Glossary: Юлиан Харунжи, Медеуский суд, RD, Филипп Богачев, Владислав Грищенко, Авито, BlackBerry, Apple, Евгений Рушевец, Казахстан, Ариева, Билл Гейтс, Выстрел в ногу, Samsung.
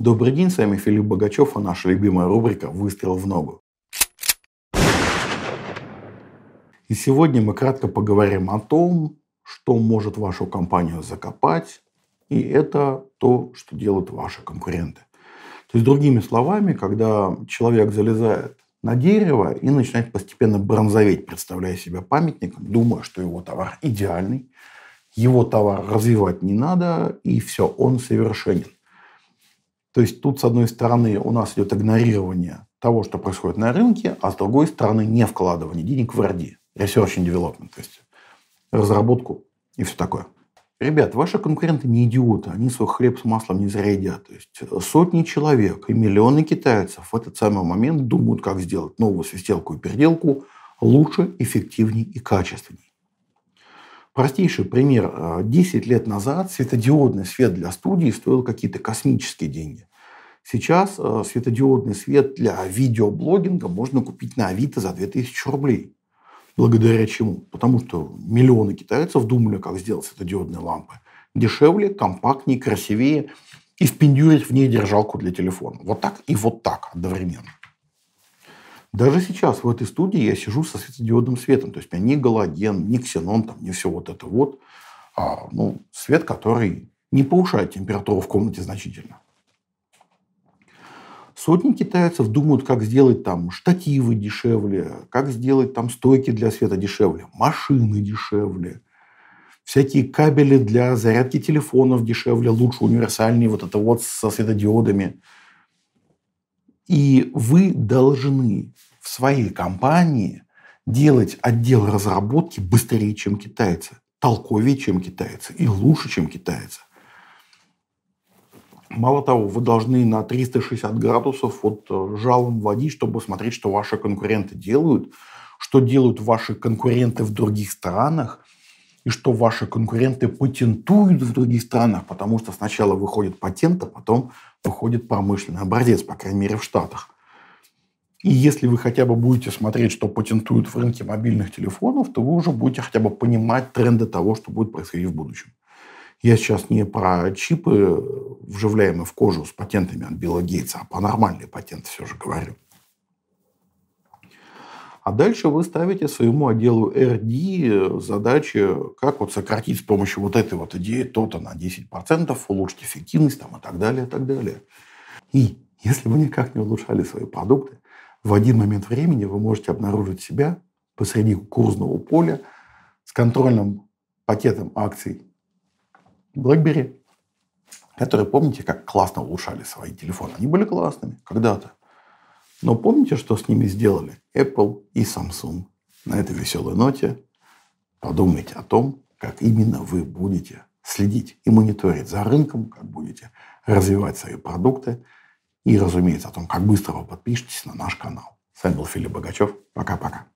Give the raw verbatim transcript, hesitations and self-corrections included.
Добрый день, с вами Филипп Богачев, а наша любимая рубрика «Выстрел в ногу». И сегодня мы кратко поговорим о том, что может вашу компанию закопать, и это то, что делают ваши конкуренты. То есть, другими словами, когда человек залезает на дерево и начинает постепенно бронзоветь, представляя себя памятником, думая, что его товар идеальный, его товар развивать не надо, и все, он совершенен. То есть, тут, с одной стороны, у нас идет игнорирование того, что происходит на рынке, а с другой стороны, не вкладывание денег в эр ди. Research and Development, то есть разработку и все такое. Ребят, ваши конкуренты не идиоты, они свой хлеб с маслом не зря едят. То есть сотни человек и миллионы китайцев в этот самый момент думают, как сделать новую свистелку и переделку лучше, эффективней и качественней. Простейший пример. десять лет назад светодиодный свет для студии стоил какие-то космические деньги. Сейчас светодиодный свет для видеоблогинга можно купить на Авито за две тысячи рублей. Благодаря чему? Потому что миллионы китайцев думали, как сделать светодиодные лампы. Дешевле, компактнее, красивее и впендюрить в ней держалку для телефона. Вот так и вот так одновременно. Даже сейчас в этой студии я сижу со светодиодным светом. То есть у меня ни галоген, ни ксенон, там, ни все вот это вот. А, ну, свет, который не повышает температуру в комнате значительно. Сотни китайцев думают, как сделать там штативы дешевле, как сделать там стойки для света дешевле, машины дешевле, всякие кабели для зарядки телефонов дешевле, лучше универсальные вот это вот со светодиодами. И вы должны в своей компании делать отдел разработки быстрее, чем китайцы, толковее, чем китайцы и лучше, чем китайцы. Мало того, вы должны на триста шестьдесят градусов вот жалом водить, чтобы смотреть, что ваши конкуренты делают, что делают ваши конкуренты в других странах, и что ваши конкуренты патентуют в других странах, потому что сначала выходит патент, а потом выходит промышленный образец, по крайней мере, в Штатах. И если вы хотя бы будете смотреть, что патентуют в рынке мобильных телефонов, то вы уже будете хотя бы понимать тренды того, что будет происходить в будущем. Я сейчас не про чипы, вживляемые в кожу с патентами от Билла Гейтса, а про нормальные патенты все же говорю. А дальше вы ставите своему отделу эр ди задачи, как вот сократить с помощью вот этой вот идеи то-то на десять процентов, улучшить эффективность там, и так далее, и так далее. И если вы никак не улучшали свои продукты, в один момент времени вы можете обнаружить себя посреди кукурузного поля с контрольным пакетом акций BlackBerry, которые, помните, как классно улучшали свои телефоны. Они были классными когда-то. Но помните, что с ними сделали Apple и Samsung? На этой веселой ноте подумайте о том, как именно вы будете следить и мониторить за рынком, как будете развивать свои продукты и, разумеется, о том, как быстро вы подпишетесь на наш канал. С вами был Филипп Богачев. Пока-пока.